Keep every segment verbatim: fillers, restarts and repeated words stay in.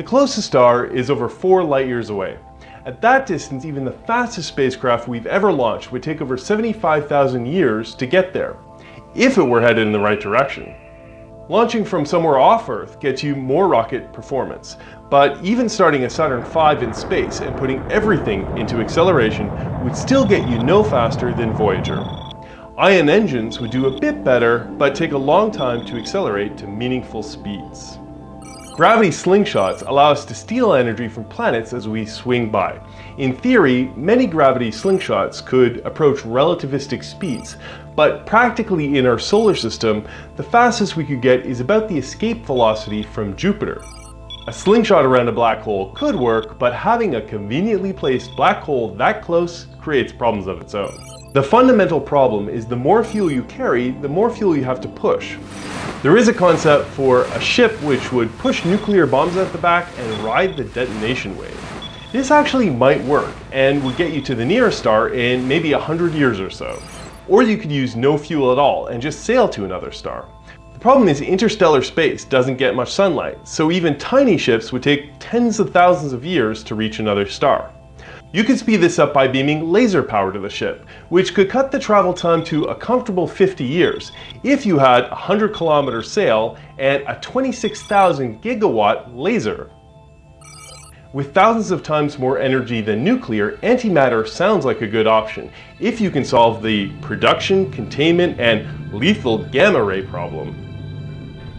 The closest star is over four light years away. At that distance, even the fastest spacecraft we've ever launched would take over seventy-five thousand years to get there, if it were headed in the right direction. Launching from somewhere off Earth gets you more rocket performance, but even starting a Saturn five in space and putting everything into acceleration would still get you no faster than Voyager. Ion engines would do a bit better, but take a long time to accelerate to meaningful speeds. Gravity slingshots allow us to steal energy from planets as we swing by. In theory, many gravity slingshots could approach relativistic speeds, but practically in our solar system, the fastest we could get is about the escape velocity from Jupiter. A slingshot around a black hole could work, but having a conveniently placed black hole that close creates problems of its own. The fundamental problem is the more fuel you carry, the more fuel you have to push. There is a concept for a ship which would push nuclear bombs out the back and ride the detonation wave. This actually might work and would get you to the nearest star in maybe a hundred years or so. Or you could use no fuel at all and just sail to another star. The problem is interstellar space doesn't get much sunlight, so even tiny ships would take tens of thousands of years to reach another star. You could speed this up by beaming laser power to the ship, which could cut the travel time to a comfortable fifty years if you had a one hundred kilometer sail and a twenty-six thousand gigawatt laser. With thousands of times more energy than nuclear, antimatter sounds like a good option if you can solve the production, containment, and lethal gamma ray problem.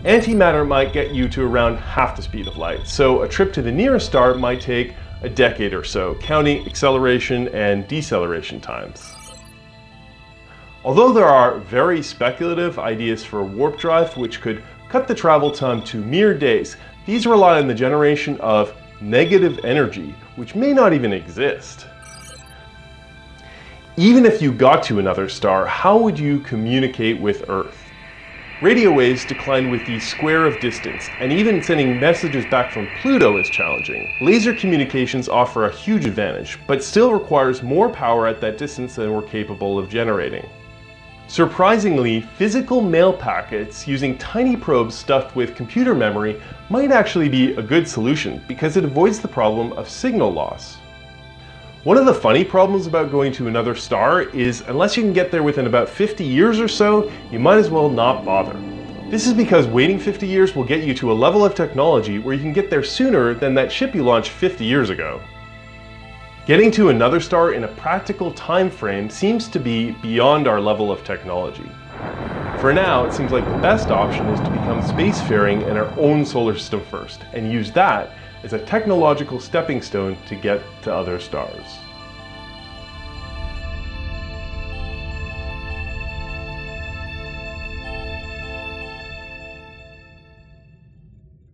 Antimatter might get you to around half the speed of light, so a trip to the nearest star might take a decade or so, counting acceleration and deceleration times. Although there are very speculative ideas for a warp drive which could cut the travel time to mere days, these rely on the generation of negative energy, which may not even exist. Even if you got to another star, how would you communicate with Earth? Radio waves decline with the square of distance, and even sending messages back from Pluto is challenging. Laser communications offer a huge advantage, but still requires more power at that distance than we're capable of generating. Surprisingly, physical mail packets using tiny probes stuffed with computer memory might actually be a good solution because it avoids the problem of signal loss. One of the funny problems about going to another star is unless you can get there within about fifty years or so, you might as well not bother. This is because waiting fifty years will get you to a level of technology where you can get there sooner than that ship you launched fifty years ago. Getting to another star in a practical time frame seems to be beyond our level of technology. For now, it seems like the best option is to become spacefaring in our own solar system first, and use that as a technological stepping stone to get to other stars.